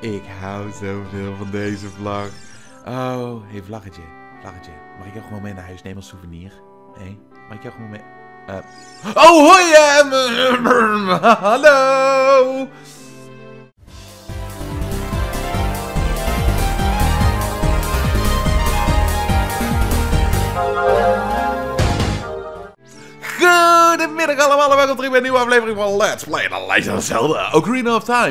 Ik hou zoveel van deze vlag. Oh, hé, hey, vlaggetje. Vlaggetje. Mag ik jou gewoon mee naar huis nemen als souvenir? Hé? Hey? Mag ik jou gewoon mee... Oh, hoi! Hallo! Goedemiddag allemaal en welkom terug bij een nieuwe aflevering van Let's Play The Legend of Zelda Ocarina of Time.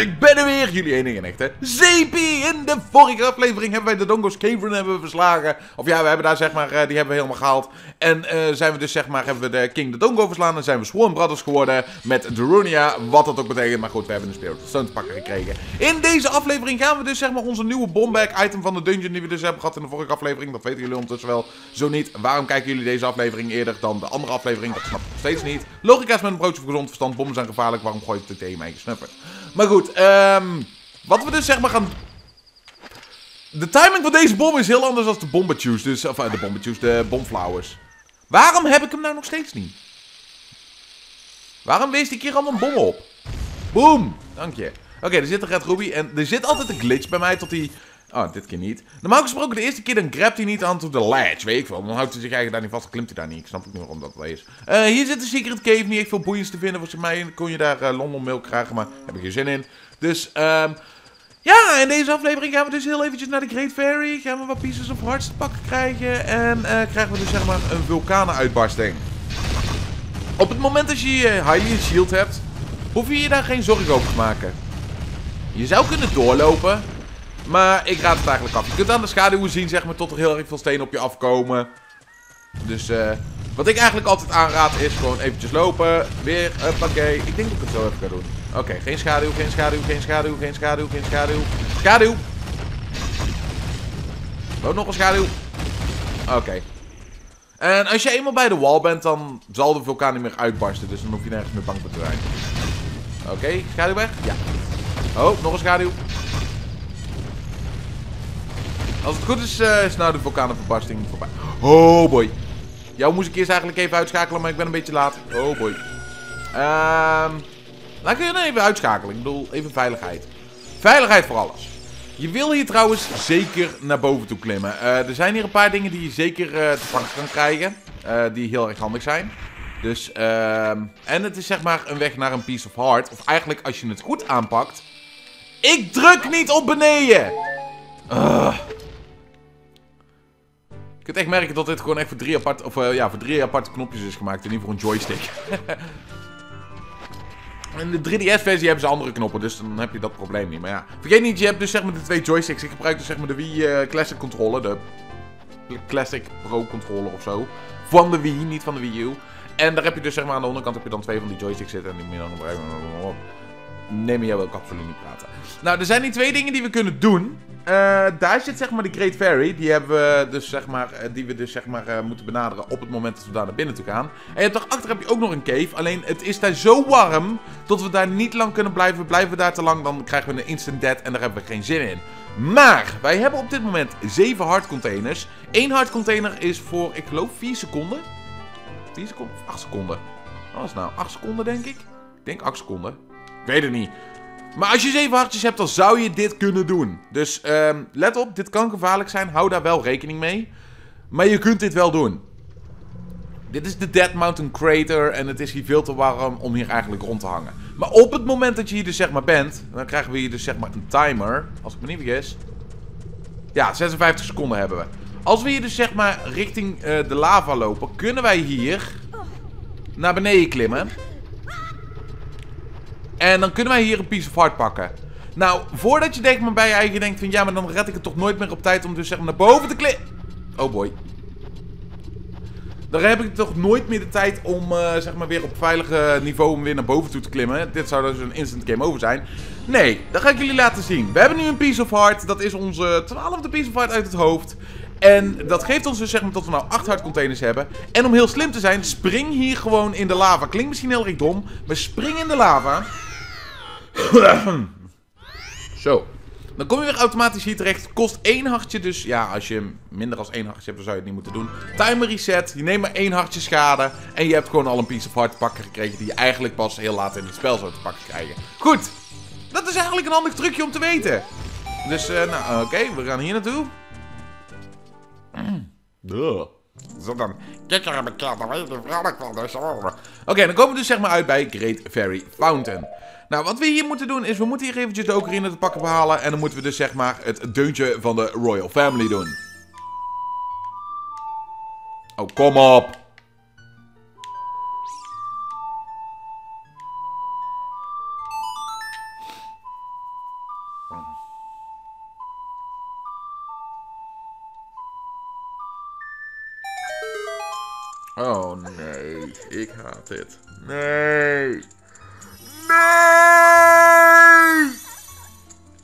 Ik ben er weer, jullie enige en echte Zeepie. In de vorige aflevering hebben wij de Dongo's Cavern verslagen. Of ja, we hebben daar zeg maar, die hebben we helemaal gehaald. En zijn we dus zeg maar, hebben we de King Dodongo verslaan en zijn we Swarm Brothers geworden met Darunia. Wat dat ook betekent, maar goed, we hebben een Spirit of Stone te pakken gekregen. In deze aflevering gaan we dus zeg maar onze nieuwe bombag item van de dungeon die we dus hebben gehad in de vorige aflevering. Dat weten jullie ondertussen wel. Zo niet, waarom kijken jullie deze aflevering eerder dan de andere aflevering? Dat snap ik nog steeds niet. Logica is met een broodje voor gezond verstand. Bommen zijn gevaarlijk. Waarom gooi je het tegen mijn eigen snuffer? Maar goed, wat we dus zeg maar gaan... De timing van deze bom is heel anders dan de bombetues. Dus, of de bombetues, de bomflowers. Waarom heb ik hem nou nog steeds niet? Waarom wees die keer allemaal een bom op? Boom! Dank je. Oké, er zit een Red Ruby. En er zit altijd een glitch bij mij tot die... Oh, dit keer niet. Normaal gesproken, de eerste keer dan grabt hij niet aan tot de ledge, weet ik veel. Dan houdt hij zich eigenlijk daar niet vast, dan klimt hij daar niet. Ik snap ook niet waarom dat wel is. Hier zit de Secret Cave, niet echt veel boeiends te vinden. Volgens mij kon je daar London Milk krijgen, maar daar heb ik geen zin in. Dus, ja, in deze aflevering gaan we dus heel eventjes naar de Great Fairy. Gaan we wat pieces of hearts te pakken krijgen. En krijgen we dus zeg maar een vulkanenuitbarsting. Op het moment dat je Hylian Shield hebt, hoef je je daar geen zorgen over te maken. Je zou kunnen doorlopen... Maar ik raad het eigenlijk af. Je kunt aan de schaduwen zien, zeg maar, tot er heel erg veel stenen op je afkomen. Dus wat ik eigenlijk altijd aanraad is gewoon eventjes lopen. Weer, uppakee. Ik denk dat ik het zo even kan doen. Oké, geen schaduw, geen schaduw, geen schaduw, geen schaduw, geen schaduw. Schaduw! Ook nog een schaduw. Oké. En als je eenmaal bij de wal bent, dan zal de vulkaan niet meer uitbarsten. Dus dan hoef je nergens meer bang voor te zijn. Oké, schaduw weg? Ja. Oh, nog een schaduw. Als het goed is nou de vulkanenverbasting voorbij. Oh boy. Jou moest ik eerst eigenlijk even uitschakelen, maar ik ben een beetje laat. Oh boy. Laat ik even uitschakelen. Ik bedoel, even veiligheid. Veiligheid voor alles. Je wil hier trouwens zeker naar boven toe klimmen. Er zijn hier een paar dingen die je zeker te pakken kan krijgen. Die heel erg handig zijn. Dus, en het is zeg maar een weg naar een piece of heart. Of eigenlijk, als je het goed aanpakt. Ik druk niet op beneden! Je kunt echt merken dat dit gewoon echt voor drie aparte knopjes is gemaakt en niet voor een joystick. In de 3DS-versie hebben ze andere knoppen, dus dan heb je dat probleem niet. Maar ja, vergeet niet, je hebt dus zeg maar de twee joysticks. Ik gebruik dus zeg maar de Wii Classic Controller, de Classic Pro Controller of zo. Van de Wii, niet van de Wii U. En daar heb je dus zeg maar aan de onderkant heb je dan twee van die joysticks zitten en die meer dan gebruiken. Nee, maar jij wil ook absoluut niet praten. Nou, er zijn die twee dingen die we kunnen doen. Daar zit zeg maar de Great Fairy. Die hebben we dus zeg maar, moeten benaderen op het moment dat we daar naar binnen toe gaan. En je hebt daarachter heb je ook nog een cave. Alleen het is daar zo warm dat we daar niet lang kunnen blijven. Blijven we daar te lang, dan krijgen we een instant death en daar hebben we geen zin in. Maar wij hebben op dit moment 7 hardcontainers. 1 hardcontainer is voor, ik geloof, 4 seconden. 4 seconden of 8 seconden? Wat is het nou? 8 seconden denk ik. Ik denk 8 seconden. Ik weet het niet. Maar als je 7 hartjes hebt, dan zou je dit kunnen doen. Dus let op, dit kan gevaarlijk zijn. Hou daar wel rekening mee. Maar je kunt dit wel doen. Dit is de Death Mountain Crater. En het is hier veel te warm om hier eigenlijk rond te hangen. Maar op het moment dat je hier dus zeg maar bent, dan krijgen we hier dus zeg maar een timer. Als ik me niet vergis. Ja, 56 seconden hebben we. Als we hier dus zeg maar richting de lava lopen, kunnen wij hier naar beneden klimmen. En dan kunnen wij hier een piece of heart pakken. Nou, voordat je denkt, maar bij je eigen denkt van ja, maar dan red ik het toch nooit meer op tijd om dus zeg maar naar boven te klimmen. Oh boy. Dan heb ik toch nooit meer de tijd om zeg maar weer op veilige niveau om weer naar boven toe te klimmen. Dit zou dus een instant game over zijn. Nee, dat ga ik jullie laten zien. We hebben nu een piece of heart. Dat is onze 12e piece of heart uit het hoofd. En dat geeft ons dus zeg maar dat we nou 8 hardcontainers hebben. En om heel slim te zijn, spring hier gewoon in de lava. Klinkt misschien heel erg dom, maar spring in de lava. Zo. Dan kom je weer automatisch hier terecht. Kost 1 hartje, dus ja, als je minder dan 1 hartje hebt, dan zou je het niet moeten doen. Timer reset, je neemt maar 1 hartje schade. En je hebt gewoon al een piece of heart te pakken gekregen die je eigenlijk pas heel laat in het spel zou te pakken krijgen. Goed. Dat is eigenlijk een handig trucje om te weten. Dus, nou, oké, we gaan hier naartoe. Oké, dan komen we dus zeg maar uit bij Great Fairy Fountain. Nou, wat we hier moeten doen is, we moeten hier eventjes de ocarina te pakken behalen. En dan moeten we dus zeg maar het deuntje van de Royal Family doen. Oh, kom op. Oh nee, ik haat dit. Nee. Nee!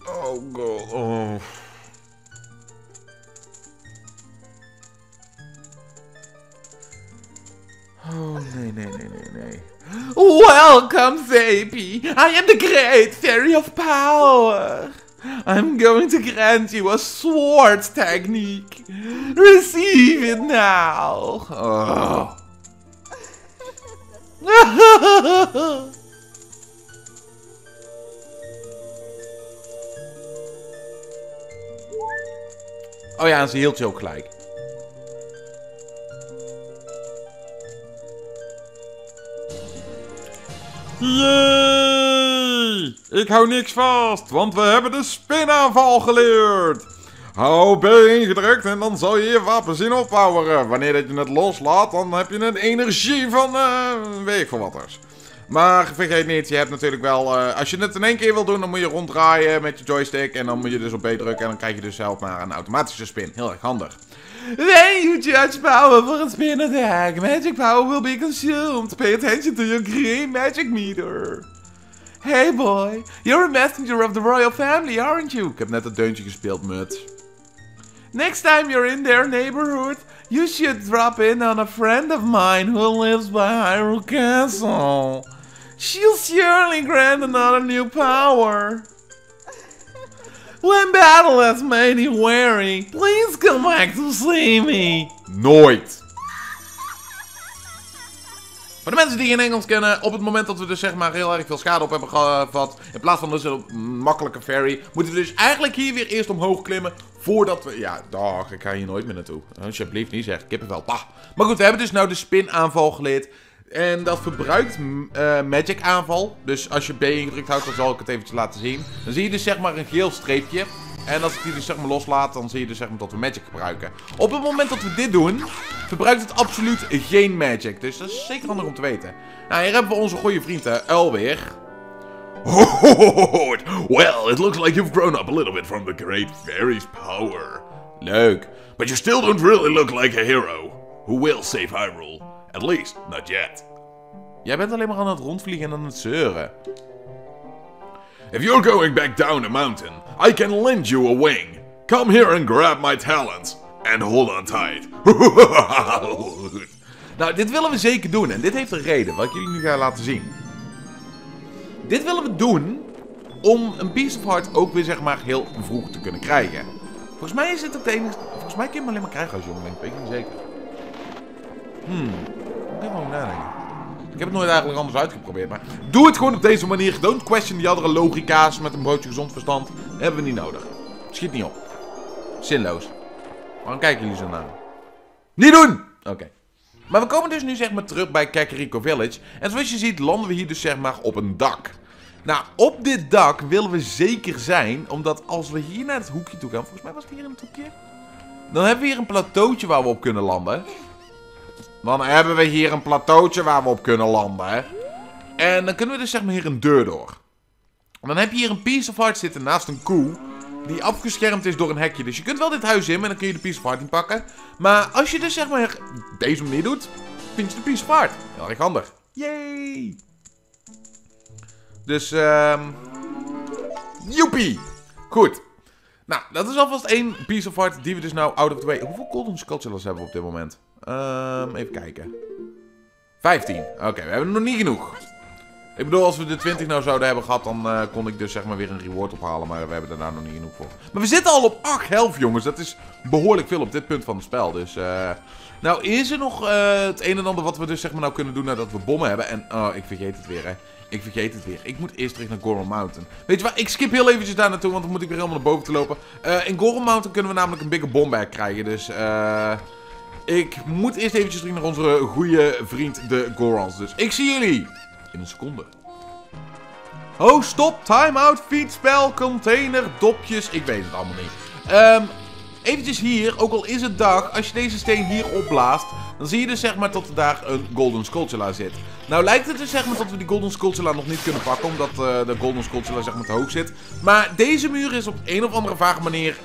Oh god. Oh. Oh nee, nee, nee, nee, nee. Welcome, baby. I am the great fairy of power. I'm going to grant you a sword technique. Receive it now. Oh. Oh ja, en ze hield je ook gelijk. Jee! Ik hou niks vast, want we hebben de spinaanval geleerd. Hou B ingedrukt en dan zal je je wapen zien opbouwen. Wanneer dat je het loslaat, dan heb je een energie van weet ik veel waters. Maar vergeet niet, je hebt natuurlijk wel... als je het in één keer wil doen, dan moet je ronddraaien met je joystick. En dan moet je dus op B drukken en dan krijg je dus zelf maar een automatische spin. Heel erg handig. When you judge power for a spin attack, magic power will be consumed. Pay attention to your green magic meter. Hey boy, you're a messenger of the royal family, aren't you? Ik heb net het deuntje gespeeld, muts. Next time you're in their neighborhood, you should drop in on a friend of mine who lives by Hyrule Castle. She'll surely grant another new power. When battle has made you weary, please come back to see me. Nooit. Voor de mensen die geen Engels kennen, op het moment dat we dus zeg maar heel erg veel schade op hebben gevat, in plaats van dus een makkelijke ferry, moeten we dus eigenlijk hier weer eerst omhoog klimmen, voordat we... Ja, dag, ik ga hier nooit meer naartoe. Alsjeblieft niet zeg, kippenvel. Bah. Maar goed, we hebben dus nou de spinaanval geleerd. En dat verbruikt magic aanval. Dus als je B ingedrukt houdt, dan zal ik het eventjes laten zien. Dan zie je dus zeg maar een geel streepje. En als ik die dus zeg maar loslaat, dan zie je dus zeg maar dat we magic gebruiken. Op het moment dat we dit doen, verbruikt het absoluut geen magic. Dus dat is zeker handig om te weten. Nou, hier hebben we onze goede vriend Uil weer. Well, it looks like you've grown up a little bit from the Great Fairy's power. Leuk. But you still don't really look like a hero. Who will save Hyrule? At least, not yet. Jij bent alleen maar aan het rondvliegen en aan het zeuren. If you're going back down a mountain, I can lend you a wing. Come here and grab my talents. And hold on tight. Nou, dit willen we zeker doen. En dit heeft een reden, wat ik jullie nu ga laten zien. Dit willen we doen om een Beast of Heart ook weer zeg maar heel vroeg te kunnen krijgen. Volgens mij is dit ook de enige... Volgens mij kun je hem alleen maar krijgen als jongeling. Ik weet niet zeker. Ik moet even nadenken. Ik heb het nooit eigenlijk anders uitgeprobeerd, maar... Doe het gewoon op deze manier. Don't question die andere logica's met een broodje gezond verstand. Dat hebben we niet nodig. Schiet niet op. Zinloos. Waarom kijken jullie zo naar? Niet doen! Oké. Maar we komen dus nu zeg maar terug bij Kakariko Village. En zoals je ziet landen we hier dus zeg maar op een dak. Nou, op dit dak willen we zeker zijn, omdat als we hier naar het hoekje toe gaan... Volgens mij was het hier in het hoekje. Dan hebben we hier een plateautje waar we op kunnen landen. En dan kunnen we dus zeg maar hier een deur door. En dan heb je hier een Piece of Heart zitten naast een koe. Die afgeschermd is door een hekje. Dus je kunt wel dit huis in, maar dan kun je de Piece of Heart inpakken. Maar als je dus zeg maar deze manier doet, vind je de Piece of Heart. Heel erg handig. Yay! Dus, joepie! Goed. Nou, dat is alvast één Piece of Heart die we dus nou out of the way... Hoeveel golden sculptures hebben we op dit moment? Even kijken. 15. Oké, we hebben nog niet genoeg. Ik bedoel, als we de 20 nou zouden hebben gehad, dan kon ik dus zeg maar weer een reward ophalen. Maar we hebben daarna nog niet genoeg voor. Maar we zitten al op 8 health, jongens. Dat is behoorlijk veel op dit punt van het spel. Dus, nou is er nog het een en ander wat we dus zeg maar nou kunnen doen nadat we bommen hebben. En, oh, ik vergeet het weer, hè. Ik vergeet het weer. Ik moet eerst terug naar Goron Mountain. Weet je waar? Ik skip heel eventjes daar naartoe, want dan moet ik weer helemaal naar boven te lopen. In Goron Mountain kunnen we namelijk een bigger bomberg krijgen, dus... ik moet eerst eventjes terug naar onze goede vriend, de Gorons. Dus ik zie jullie in een seconde. Oh, stop, time-out, fietsspel, container, dopjes. Ik weet het allemaal niet. Eventjes hier, ook al is het dag, als je deze steen hier opblaast, dan zie je dus zeg maar dat er daar een Golden Skulltula zit. Nou lijkt het dus zeg maar dat we die Golden Skulltula nog niet kunnen pakken, omdat de Golden Skulltula zeg maar te hoog zit. Maar deze muur is op een of andere vage manier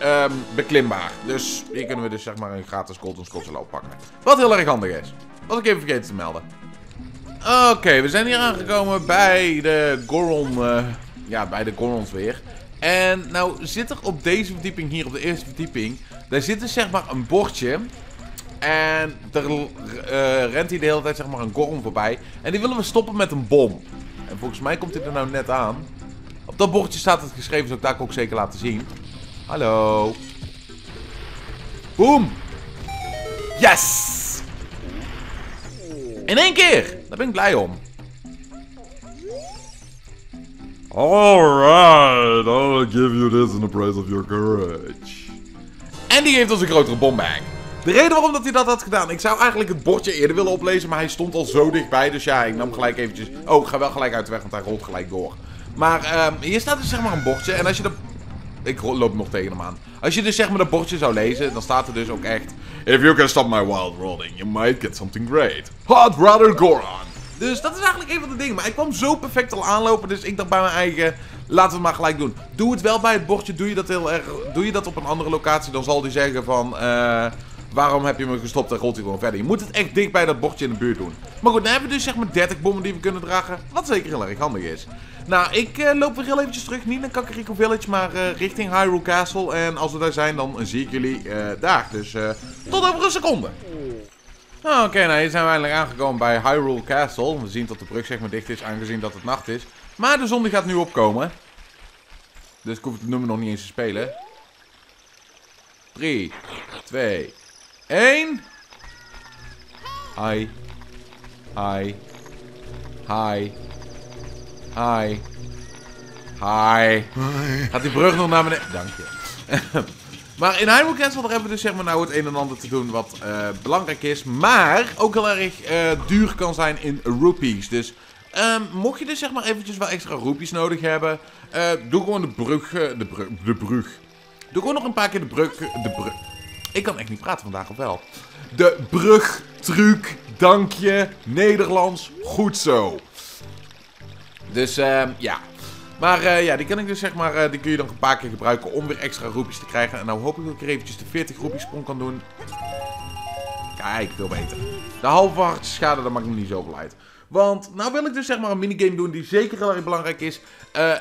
beklimbaar. Dus hier kunnen we dus zeg maar een gratis Golden Skulltula oppakken. Wat heel erg handig is. Wat ik even vergeten te melden. Oké, we zijn hier aangekomen bij de Goron, ja, bij de Gorons weer. En nou zit er op deze verdieping hier, op de eerste verdieping, daar zit dus zeg maar een bordje. En er rent hier de hele tijd zeg maar een Goron voorbij. En die willen we stoppen met een bom. En volgens mij komt dit er nou net aan. Op dat bordje staat het geschreven, dus ik daar ook zeker laten zien. Hallo. Boom. Yes. In één keer. Daar ben ik blij om. Alright, I'll give you this in the praise of your courage. En die geeft ons een grotere bombang. De reden waarom dat hij dat had gedaan, ik zou eigenlijk het bordje eerder willen oplezen, maar hij stond al zo dichtbij, dus ja, ik nam gelijk eventjes... Oh, ik ga wel gelijk uit de weg, want hij rolt gelijk door. Maar hier staat dus zeg maar een bordje, en als je dat... Ik loop nog tegen hem aan. Als je dus zeg maar dat bordje zou lezen, dan staat er dus ook echt... If you can stop my wild rolling, you might get something great. Hot brother Goron. Dus dat is eigenlijk een van de dingen. Maar ik kwam zo perfect al aanlopen, dus ik dacht bij mijn eigen... Laten we het maar gelijk doen. Doe het wel bij het bordje, doe je dat heel erg... Doe je dat op een andere locatie, dan zal die zeggen van... waarom heb je me gestopt en rolt hij gewoon verder. Je moet het echt dicht bij dat bordje in de buurt doen. Maar goed, dan hebben we dus zeg maar 30 bommen die we kunnen dragen. Wat zeker heel erg handig is. Nou, ik loop weer heel eventjes terug. Niet naar Kakariko Village, maar richting Hyrule Castle. En als we daar zijn, dan zie ik jullie daar. Dus tot over een seconde. Nou, oké, nou hier zijn we eindelijk aangekomen bij Hyrule Castle. We zien dat de brug zeg maar dicht is, aangezien dat het nacht is. Maar de zon die gaat nu opkomen. Dus ik hoef het nummer nog niet eens te spelen. 3, 2... 1. Hi. Hi. Hi. Hi. Hi. Gaat die brug nog naar beneden? Dank je. Maar in Hyrule Castle hebben we dus zeg maar nou het een en ander te doen wat belangrijk is. Maar ook heel erg duur kan zijn in rupees. Dus mocht je dus zeg maar eventjes wel extra rupees nodig hebben. Doe gewoon de brug. Doe gewoon nog een paar keer de brug. Ik kan echt niet praten vandaag, of wel? De brugtruc, dank je, Nederlands, goed zo. Dus, ja. Maar, ja, die kan ik dus, zeg maar, die kun je dan een paar keer gebruiken om weer extra roepjes te krijgen. En nou hoop ik dat ik er eventjes de 40 roepjes sprong kan doen. Kijk, veel beter. De halfwacht schade, dat maakt me niet zoveel uit. Want, nou wil ik dus zeg maar een minigame doen die zeker heel erg belangrijk is.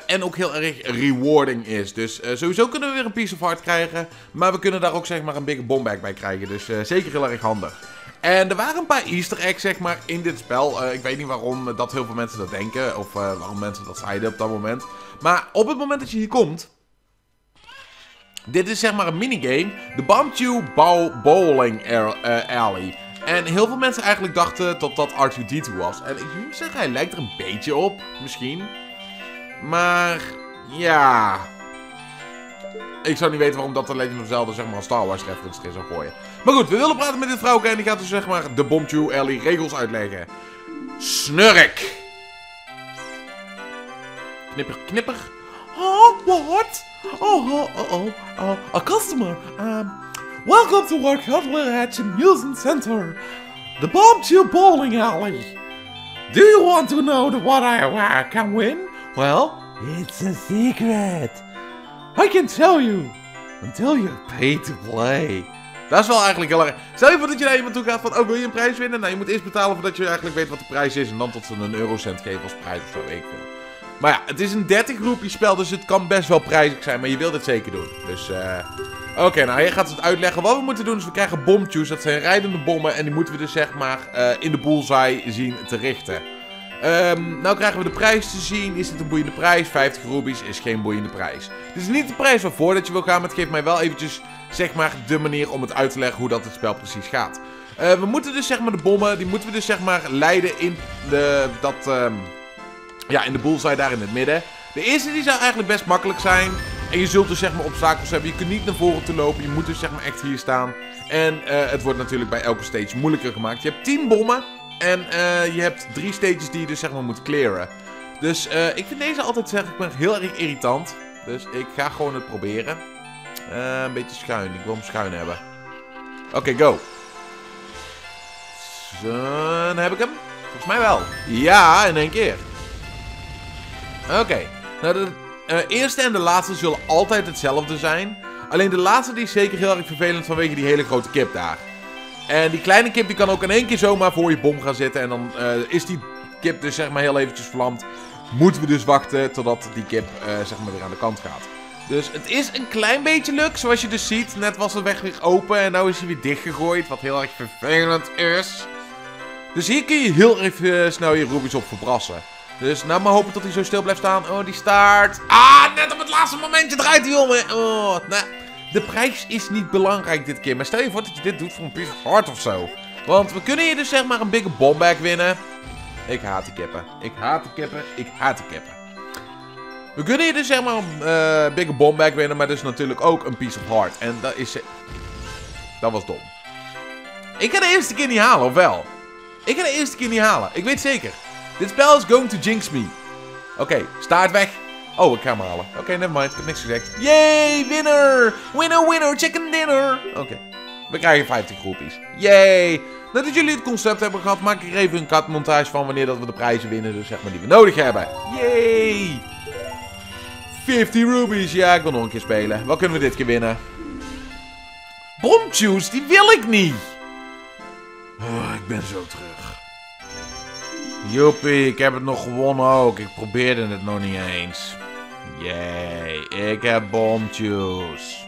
En ook heel erg rewarding is. Dus sowieso kunnen we weer een piece of heart krijgen. Maar we kunnen daar ook zeg maar een big bombag bij krijgen. Dus zeker heel erg handig. En er waren een paar easter eggs zeg maar in dit spel. Ik weet niet waarom dat heel veel mensen dat denken. Of waarom mensen dat zeiden op dat moment. Maar op het moment dat je hier komt... Dit is zeg maar een minigame. De Bombchu Bowling Alley. En heel veel mensen eigenlijk dachten dat dat R2-D2 was. En ik moet zeggen, hij lijkt er een beetje op. Misschien. Maar, ja. Ik zou niet weten waarom dat de Legend of Zelda zeg maar een Star Wars reference zou gooien. Maar goed, we willen praten met dit vrouwke. En die gaat dus zeg maar de Bombchu Alley regels uitleggen. Snurk. Knipper, knipper. Oh, what? Oh. A customer. Welcome to Warcraft Little Hatch Amusement Center, the Bombchu Bowling Alley. Do you want to know what I can win? Well, it's a secret. I can tell you until you pay to play. Dat is wel eigenlijk heel erg. Stel je voor dat je naar iemand toe gaat van, oh, wil je een prijs winnen? Nou, je moet eerst betalen voordat je eigenlijk weet wat de prijs is en dan tot ze een eurocent geven als prijs of zo, weet ik veel. Maar ja, het is een 30 roepie spel, dus het kan best wel prijzig zijn, maar je wilt het zeker doen. Dus, oké, nou hier gaat ze het uitleggen. Wat we moeten doen is we krijgen bombtjes. Dat zijn rijdende bommen en die moeten we dus zeg maar in de bullseye zien te richten. Nou krijgen we de prijs te zien. Is dit een boeiende prijs? 50 rubies is geen boeiende prijs. Dit is niet de prijs waarvoor dat je wil gaan, maar het geeft mij wel eventjes, zeg maar, de manier om het uit te leggen hoe dat het spel precies gaat. We moeten dus, zeg maar, de bommen, die moeten we dus, zeg maar, leiden in de, ja, in de bullseye daar in het midden. De eerste die zou eigenlijk best makkelijk zijn. En je zult dus, zeg maar, obstakels hebben. Je kunt niet naar voren te lopen. Je moet dus, zeg maar, echt hier staan. En het wordt natuurlijk bij elke stage moeilijker gemaakt. Je hebt 10 bommen. En je hebt 3 stages die je dus, zeg maar, moet clearen. Dus ik vind deze altijd, zeg maar, heel erg irritant. Dus ik ga gewoon het proberen. Een beetje schuin. Ik wil hem schuin hebben. Oké, go. Zo, heb ik hem? Volgens mij wel. Ja, in één keer. Oké. Nou, de eerste en de laatste zullen altijd hetzelfde zijn. Alleen de laatste die is zeker heel erg vervelend vanwege die hele grote kip daar. En die kleine kip die kan ook in één keer zomaar voor je bom gaan zitten. En dan is die kip dus, zeg maar, heel eventjes verlamd. Moeten we dus wachten totdat die kip, zeg maar, weer aan de kant gaat. Dus het is een klein beetje luk, zoals je dus ziet. Net was de weg weer open en nu is hij weer dichtgegooid, wat heel erg vervelend is. Dus hier kun je heel erg snel je rubies op verbrassen. Dus nou maar hopen dat hij zo stil blijft staan. Oh, die staart. Ah, net op het laatste momentje draait hij om. Oh, nou, de prijs is niet belangrijk dit keer. Maar stel je voor dat je dit doet voor een piece of heart of zo. Want we kunnen hier dus, zeg maar, een bigge bombback winnen. Ik haat die kippen. Ik haat de kippen. Ik haat de kippen. We kunnen hier dus, zeg maar, een bigge bombback winnen. Maar dus natuurlijk ook een piece of heart. En dat is... Dat was dom. Ik ga de eerste keer niet halen, of wel? Ik ga de eerste keer niet halen. Ik weet zeker. Dit spel is going to jinx me. Oké, staart weg. Oh, ik ga hem halen. Oké, nevermind. Ik heb niks gezegd. Yay, winner! Winner, winner, chicken dinner! Oké, we krijgen 50 groepies. Yay! Nadat jullie het concept hebben gehad, maak ik er even een katmontage van wanneer dat we de prijzen winnen. Dus, zeg maar, die we nodig hebben. Yay! 50 rubies. Ja, ik wil nog een keer spelen. Wat kunnen we dit keer winnen? Bombchu's, die wil ik niet! Oh, ik ben zo terug. Joepie, ik heb het nog gewonnen ook. Ik probeerde het nog niet eens. Yay, ik heb bombchu's.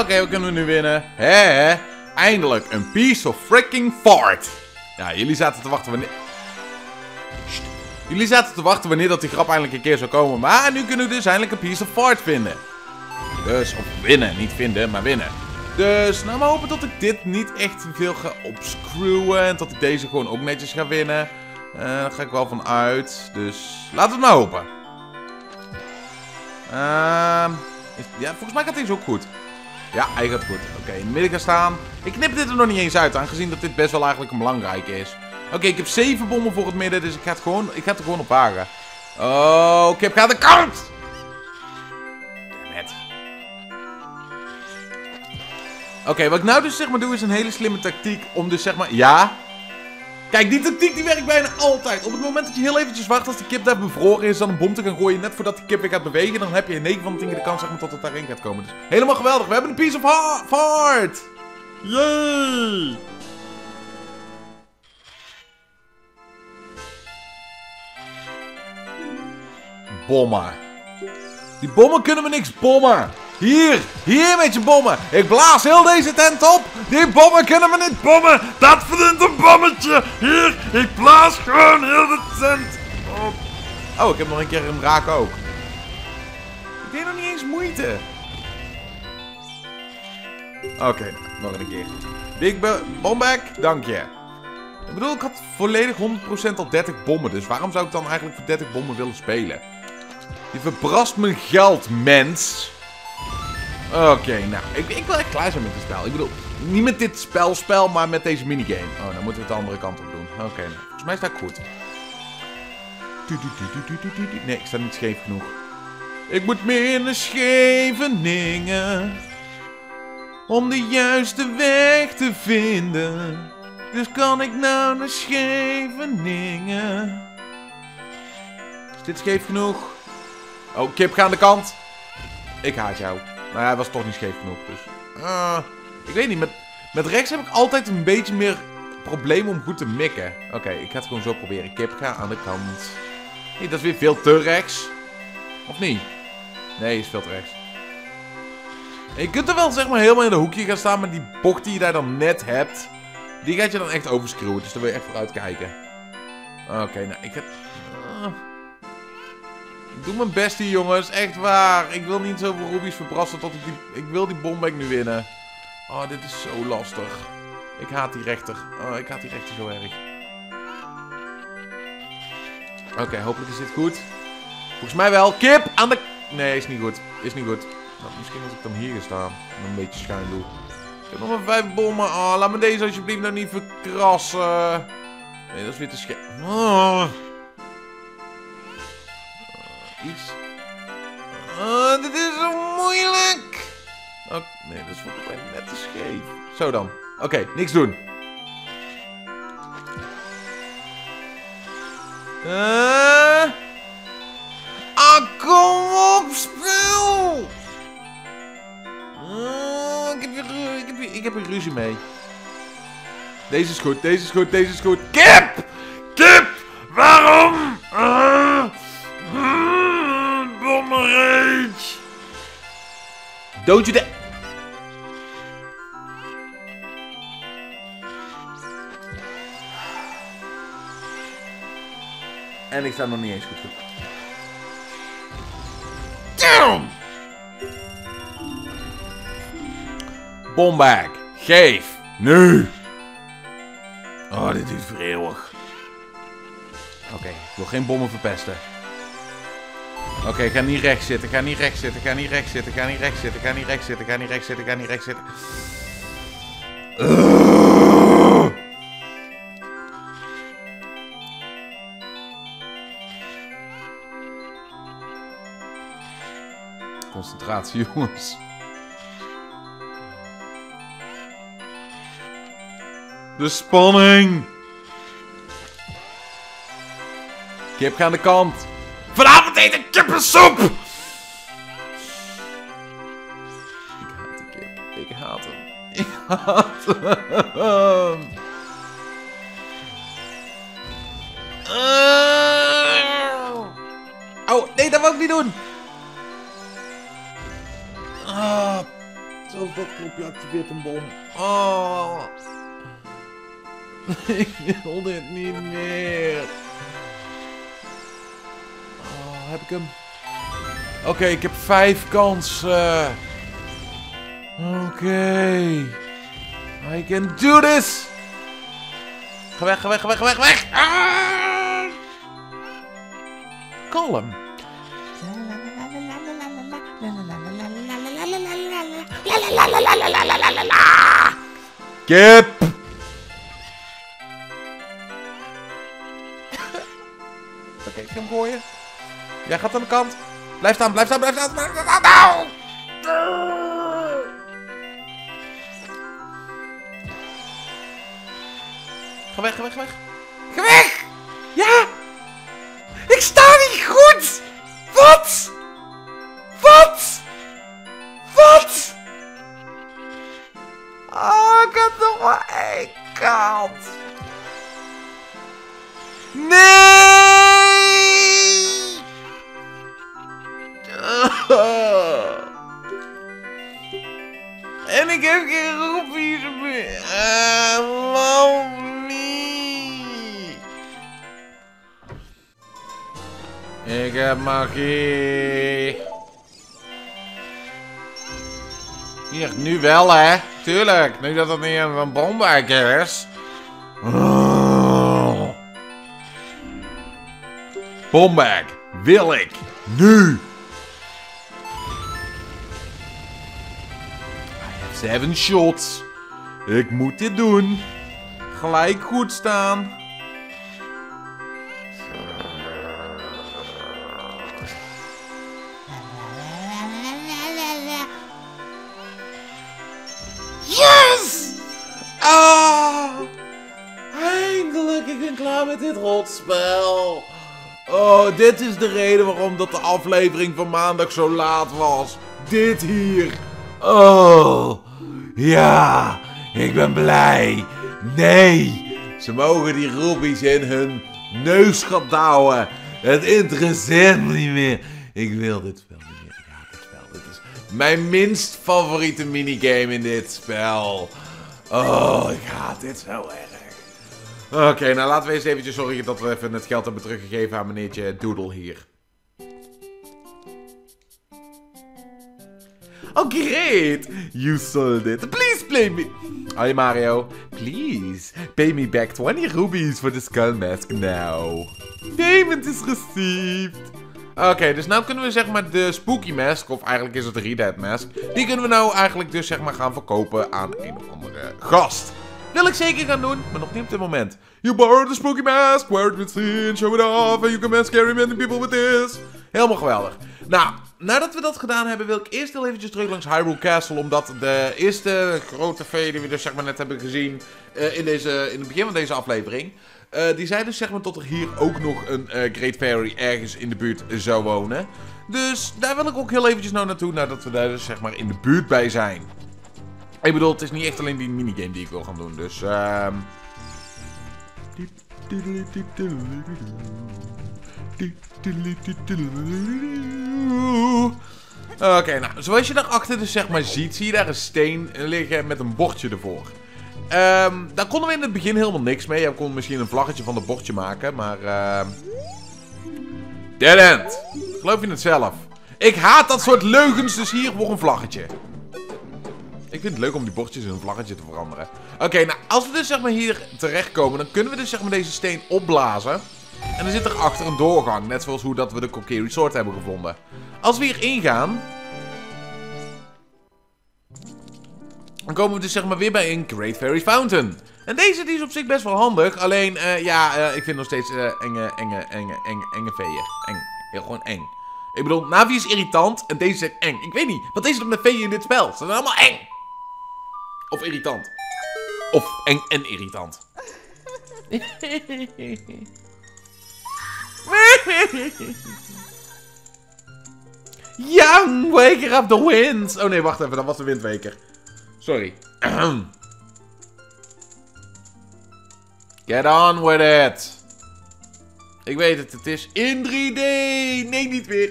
Oké, we kunnen nu winnen. Hé, eindelijk een piece of freaking fart. Ja, jullie zaten te wachten wanneer... Sst. Jullie zaten te wachten wanneer dat die grap eindelijk een keer zou komen. Maar nu kunnen we dus eindelijk een piece of fart vinden. Dus, of winnen. Niet vinden, maar winnen. Dus, nou maar hopen dat ik dit niet echt veel ga opscrewen. En dat ik deze gewoon ook netjes ga winnen. Daar ga ik wel van uit. Dus, laten we het maar hopen. Ja, volgens mij gaat deze ook goed. Ja, hij gaat goed. Oké, in het midden gaan staan. Ik knip dit er nog niet eens uit, aangezien dat dit best wel eigenlijk een belangrijke is. Oké, ik heb 7 bommen voor het midden, dus ik ga het er gewoon op wagen. Oh, Kip gaat de kant! Oké, wat ik nou dus, zeg maar, doe is een hele slimme tactiek om dus, zeg maar... Ja? Kijk, die tactiek die werkt bijna altijd. Op het moment dat je heel eventjes wacht als de kip daar bevroren is, dan een bom te gaan gooien net voordat de kip weer gaat bewegen. Dan heb je in 9 van de 10 keer de kans, zeg maar, tot het daarin gaat komen. Dus helemaal geweldig. We hebben een piece of heart. Yay! Bommen. Die bommen kunnen we niks bommen. Hier met je bommen. Ik blaas heel deze tent op. Die bommen kunnen we niet bommen. Dat verdient een bommetje. Hier, ik blaas gewoon heel de tent op. Oh, ik heb nog een keer hem raken ook. Ik deed nog niet eens moeite. Oké, nog een keer. Big bomback, dank je. Ik bedoel, ik had volledig 100% al 30 bommen. Dus waarom zou ik dan eigenlijk voor 30 bommen willen spelen? Je verbrast mijn geld, mens. Oké, nou, ik wil echt klaar zijn met dit spel. Ik bedoel, niet met dit spel, maar met deze minigame. Oh, dan moeten we het de andere kant op doen. Oké, nou, volgens mij sta ik goed. Nee, ik sta niet scheef genoeg. Ik moet meer naar Scheveningen. Om de juiste weg te vinden. Dus kan ik nou naar Scheveningen? Is dit scheef genoeg? Oh, Kip, ga aan de kant. Ik haat jou. Nou ja, hij was toch niet scheef genoeg, dus... ik weet niet, met rechts heb ik altijd een beetje meer problemen om goed te mikken. Oké, ik ga het gewoon zo proberen. Kip, ga aan de kant. Nee, dat is weer veel te rechts. Of niet? Nee, is veel te rechts. En je kunt er wel, zeg maar, helemaal in de hoekje gaan staan, maar die bocht die je daar dan net hebt, die gaat je dan echt overscrewen. Dus daar wil je echt voor uitkijken. Oké, nou, ik heb... Ik doe mijn best hier, jongens. Echt waar. Ik wil niet zoveel rubies verbrassen tot ik die... Ik wil die bombek nu winnen. Oh, dit is zo lastig. Ik haat die rechter. Oh, ik haat die rechter zo erg. Oké, hopelijk is dit goed. Volgens mij wel. Kip aan de... Nee, is niet goed. Is niet goed. Nou, misschien als ik dan hier ga staan. En een beetje schuin doe. Ik heb nog maar 5 bommen. Oh, laat me deze alsjeblieft nou niet verkrassen. Nee, dat is weer te scherp. Oh. Iets. Oh, dit is zo moeilijk. Oh, nee, dat is volgens mij net te scheef. Zo dan. Oké, niks doen. Kom op, speel! Ik heb weer ruzie mee. Deze is goed, deze is goed, deze is goed. Kip! Kip! Waarom? Bommerage! Dood je de... En ik sta nog niet eens goed op. Bombag. Geef. Nu. Oh, dit is voor eeuwig. Oké, ik wil geen bommen verpesten. Oké, ga niet recht zitten. Ga niet recht zitten. Ga niet recht zitten. Ga niet recht zitten. Ga niet recht zitten. Ga niet recht zitten. Ga niet recht zitten. Concentratie, jongens. De spanning. Kip gaat aan de kant. Vanavond eten kippensoep. Ik haat de kip. Ik haat hem. Ik haat hem. Oh, nee, dat wil ik niet doen. Zo, dat knopje activeert een bom. Oh. Ik wil dit niet meer. Oh, heb ik hem? Oké, ik heb 5 kansen. Oké. I can do this. Ga weg, ga weg, ga weg, ga weg, weg. Ah! Kalm. Kip. Oké, ik ga hem gooien. Jij gaat aan de kant. Blijf staan, blijf staan, blijf staan. Blijf staan. Au! Ga weg, ga weg, ga weg. Ga weg! Ja! Ik sta niet goed! Wat? Wat? Wat? Oh, ik heb nog maar 1 kant. Nee! En ik heb geen roepies meer. Love me. Ik heb magie. Hier, nu wel hè. Tuurlijk, nu dat het niet een bomberk is. Bombag wil ik nu. I have 7 shots. Ik moet dit doen. Gelijk goed staan. Yes! Ah! Eindelijk, ik ben klaar met dit rotspel. Oh, dit is de reden waarom dat de aflevering van maandag zo laat was. Dit hier. Oh. Ja. Ik ben blij. Nee. Ze mogen die rubies in hun neusgat houden. Het interesseert me niet meer. Ik wil dit spel niet meer. Ja, dit spel. Dit is mijn minst favoriete minigame in dit spel. Oh, ik haat dit zo erg. Oké, nou laten we eens eventjes zorgen dat we even het geld hebben teruggegeven aan meneertje Doodle hier. Oh, great! You sold it. Please play me. Hi, Mario. Please, pay me back 20 rubies for the skull mask now. Payment is received. Oké, dus nou kunnen we zeg maar de spooky mask, of eigenlijk is het de Red mask, die kunnen we nou eigenlijk dus zeg maar gaan verkopen aan een of andere gast. Wil ik zeker gaan doen, maar nog niet op dit moment. You borrowed the spooky mask, wear it with sin, show it off, and you can scary many people with this. Helemaal geweldig. Nou, nadat we dat gedaan hebben, wil ik eerst heel eventjes terug langs Hyrule Castle, omdat de eerste grote vee die we dus zeg maar net hebben gezien in het begin van deze aflevering, die zei dus zeg maar dat er hier ook nog een Great Fairy ergens in de buurt zou wonen. Dus daar wil ik ook heel eventjes nou naartoe, nadat we daar dus zeg maar in de buurt bij zijn. Ik bedoel, het is niet echt alleen die minigame die ik wil gaan doen, dus Oké, nou, zoals je daarachter dus zeg maar ziet, zie je daar een steen liggen met een bordje ervoor. Daar konden we in het begin helemaal niks mee. We konden misschien een vlaggetje van dat bordje maken, maar dead end. Geloof je het zelf? Ik haat dat soort leugens, dus hier voor een vlaggetje. Ik vind het leuk om die bordjes in een vlaggetje te veranderen. Oké, nou, als we dus zeg maar hier terechtkomen, dan kunnen we dus zeg maar deze steen opblazen. En er zit erachter een doorgang, net zoals hoe dat we de Kokiri Sword hebben gevonden. Als we hierin gaan, dan komen we dus zeg maar weer bij een Great Fairy Fountain. En deze die is op zich best wel handig, alleen ik vind nog steeds enge veeën. Eng, heel gewoon eng. Ik bedoel, Navi is irritant en deze zijn eng. Ik weet niet, wat is het met veeën in dit spel? Ze zijn allemaal eng. Of irritant. Of eng en irritant. Young Waker of the Wind. Oh nee, wacht even, dat was de Windweker. Sorry. Get on with it. Ik weet het, het is in 3D. Nee, niet weer.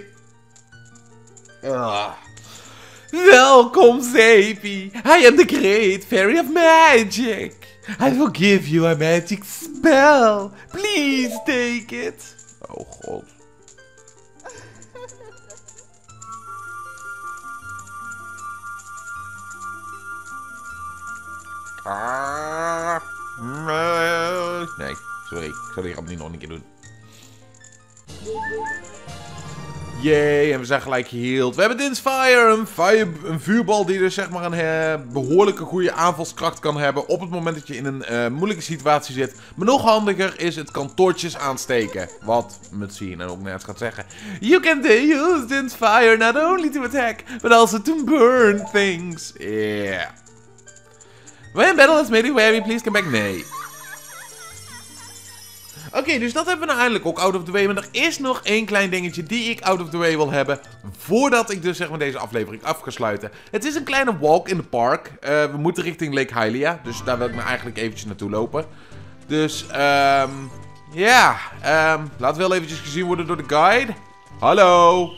Welkom, Zeepie. I am the Great Fairy of Magic. I will give you a magic spell. Please take it. Oh god. Nee, sorry. Ik zal die grap niet nog een keer doen. Jee, en we zijn gelijk geheeld. We hebben Dinsfire, een vuurbal die dus zeg maar een behoorlijke goede aanvalskracht kan hebben op het moment dat je in een moeilijke situatie zit. Maar nog handiger is het kantoortjes aansteken. Wat misschien ook net gaat zeggen. You can use Dinsfire not only to attack, but also to burn things. Yeah. When battle is made wary, please come back. Nee. Oké, dus dat hebben we nou eindelijk ook out of the way. Maar er is nog één klein dingetje die ik out of the way wil hebben. Voordat ik dus zeg maar deze aflevering af ga sluiten. Het is een kleine walk in the park. We moeten richting Lake Hylia. Dus daar wil ik me eigenlijk eventjes naartoe lopen. Dus, laten we wel eventjes gezien worden door de guide. Hallo.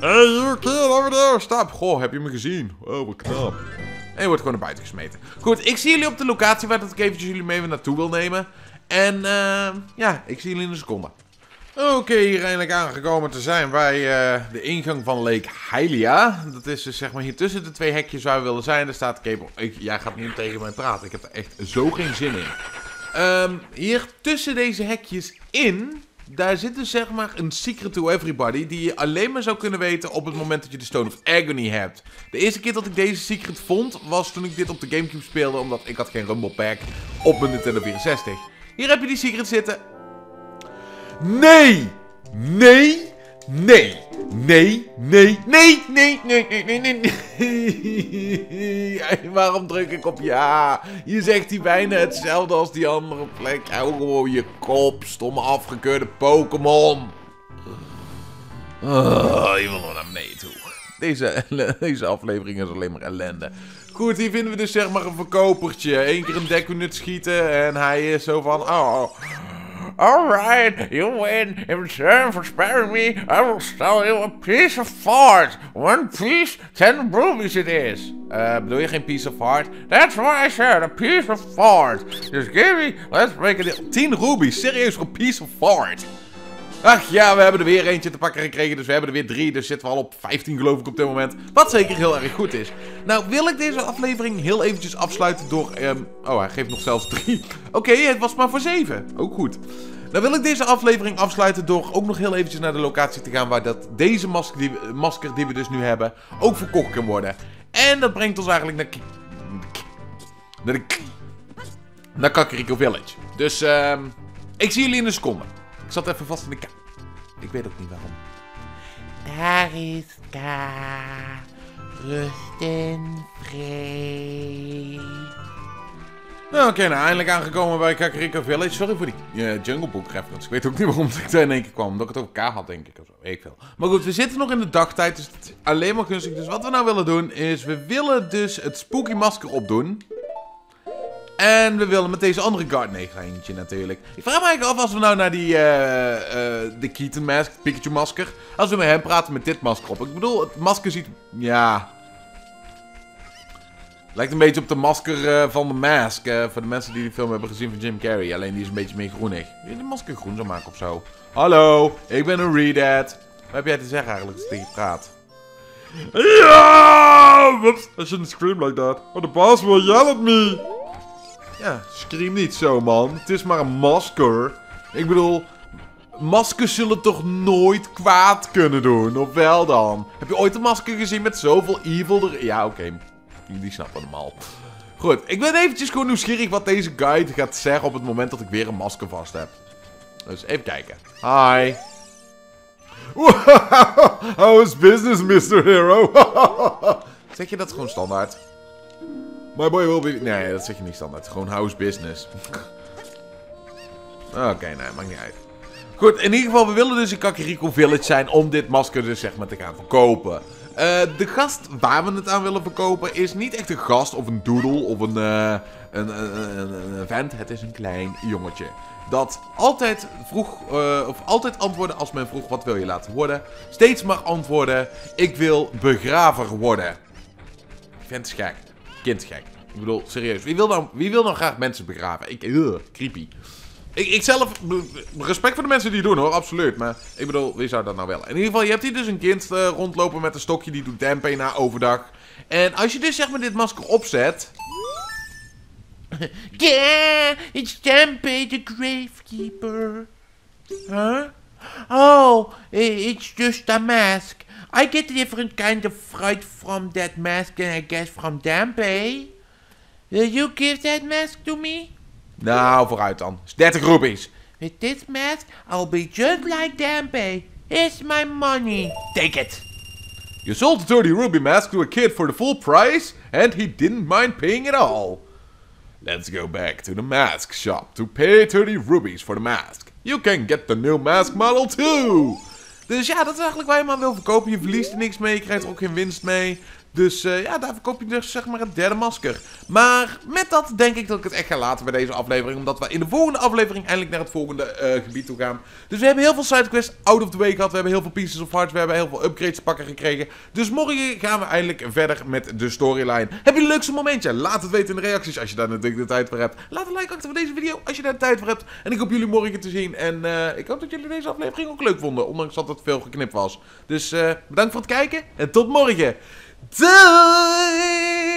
Hey, you kid over there. Stop. Goh, heb je me gezien? Oh, wat knap. En je wordt gewoon naar buiten gesmeten. Goed, ik zie jullie op de locatie waar dat ik eventjes jullie mee naartoe wil nemen. En ik zie jullie in een seconde. Oké, hier eindelijk aangekomen te zijn bij de ingang van Lake Hylia. Dat is dus zeg maar hier tussen de twee hekjes waar we willen zijn. Daar staat Cable. Jij gaat niet tegen mij praten. Ik heb er echt zo geen zin in. Hier tussen deze hekjes in, daar zit dus zeg maar een secret to everybody die je alleen maar zou kunnen weten op het moment dat je de Stone of Agony hebt. De eerste keer dat ik deze secret vond was toen ik dit op de Gamecube speelde, omdat ik had geen Rumble Pack op mijn Nintendo 64. Hier heb je die secret zitten. Nee! Nee! Nee! Nee! Nee! Nee! Nee! Nee! Nee! Nee! Nee! Waarom druk ik op ja? Je zegt die bijna hetzelfde als die andere plek. Hou gewoon je kop, stomme afgekeurde Pokémon. Je wil nog naar beneden toe. Deze aflevering is alleen maar ellende. Goed, hier vinden we dus zeg maar een verkopertje. Eén keer een dekkenut schieten en hij is zo van... Oh, Alright, you win. In return for sparing me, I will sell you a piece of heart. One piece, 10 rubies it is. Bedoel je geen piece of heart? That's what I said, a piece of heart. Just give me, let's make it 10 rubies, serieus voor een piece of heart. Ach ja, we hebben er weer eentje te pakken gekregen, dus we hebben er weer 3. Dus zitten we al op 15 geloof ik op dit moment. Wat zeker heel erg goed is. Nou wil ik deze aflevering heel eventjes afsluiten door... oh, hij geeft nog zelfs 3. Oké, het was maar voor 7. Ook goed. Nou wil ik deze aflevering afsluiten door ook nog heel eventjes naar de locatie te gaan... waar dat deze masker die we dus nu hebben ook verkocht kan worden. En dat brengt ons eigenlijk naar Kakariko Village. Dus ik zie jullie in een seconde. Ik zat even vast in de ik weet ook niet waarom. Daar is Ka. Rust in vrede. Oké, nou eindelijk aangekomen bij Kakariko Village. Sorry voor die Jungle Book reference. Ik weet ook niet waarom ik daar in één keer kwam. Omdat ik het over elkaar had, denk ik. Of zo. Weet ik veel. Maar goed, we zitten nog in de dagtijd. Dus het is alleen maar gunstig. Dus wat we nou willen doen is... we willen dus het spooky masker opdoen. En we willen met deze andere Gardenegeintje natuurlijk. Ik vraag me eigenlijk af als we nou naar die de Keaton Mask, de Pikachu masker. Als we met hem praten met dit masker op. Ik bedoel, het masker ziet... ja... lijkt een beetje op de masker van de Mask. Voor de mensen die die film hebben gezien van Jim Carrey. Alleen die is een beetje meer groenig. Wil je de masker groen zou maken of zo? Hallo, ik ben een Reedad. Wat heb jij te zeggen eigenlijk als je tegen praat? Ja! Whoops, I shouldn't scream like that. Oh, the boss will yell at me. Ja, scream niet zo, man. Het is maar een masker. Ik bedoel, maskers zullen toch nooit kwaad kunnen doen? Of wel dan? Heb je ooit een masker gezien met zoveel evil er... ja, oké. Die snappen allemaal. Goed, ik ben eventjes gewoon nieuwsgierig wat deze guide gaat zeggen op het moment dat ik weer een masker vast heb. Dus even kijken. Hi. Wow, how is business, Mr. Hero? Zeg je dat gewoon standaard? My boy will be... nee, dat zeg je niet standaard. Gewoon house business. Oké, nee, maakt niet uit. Goed, in ieder geval, we willen dus in Kakariko Village zijn om dit masker dus zeg maar te gaan verkopen. De gast waar we het aan willen verkopen is niet echt een gast of een doodle of een vent. Het is een klein jongetje. Dat altijd vroeg, of altijd antwoorden als men vroeg wat wil je laten worden. Steeds maar antwoorden, ik wil begraver worden. Vent is gek. Kindgek. Ik bedoel, serieus. Wie wil nou graag mensen begraven? Creepy. Ik zelf... respect voor de mensen die het doen hoor, absoluut. Maar ik bedoel, wie zou dat nou willen? In ieder geval, je hebt hier dus een kind rondlopen met een stokje. Die doet Dampé na overdag. En als je dus zeg maar dit masker opzet... yeah, it's Dampé the Gravekeeper. Huh? Oh, it's just a mask. I get a different kind of fright from that mask than I guess from Dampé. Will you give that mask to me? Nou, vooruit dan. Is 30 rupees. With this mask, I'll be just like Dampé. Here's my money. Take it. You sold the 30 ruby mask to a kid for the full price, and he didn't mind paying it all. Let's go back to the mask shop to pay 30 rubies for the mask. You can get the new mask model too. Dus ja, dat is eigenlijk waar je hem aan wil verkopen. Je verliest er niks mee, je krijgt er ook geen winst mee. Dus ja, daar verkoop je dus zeg maar het derde masker. Maar met dat denk ik dat ik het echt ga laten bij deze aflevering. Omdat we in de volgende aflevering eindelijk naar het volgende gebied toe gaan. Dus we hebben heel veel sidequests out of the way gehad. We hebben heel veel pieces of hearts. We hebben heel veel upgrades te pakken gekregen. Dus morgen gaan we eindelijk verder met de storyline. Heb je een leukste momentje? Laat het weten in de reacties als je daar natuurlijk de tijd voor hebt. Laat een like achter voor deze video als je daar de tijd voor hebt. En ik hoop jullie morgen te zien. En ik hoop dat jullie deze aflevering ook leuk vonden. Ondanks dat het veel geknipt was. Dus bedankt voor het kijken en tot morgen. Doei!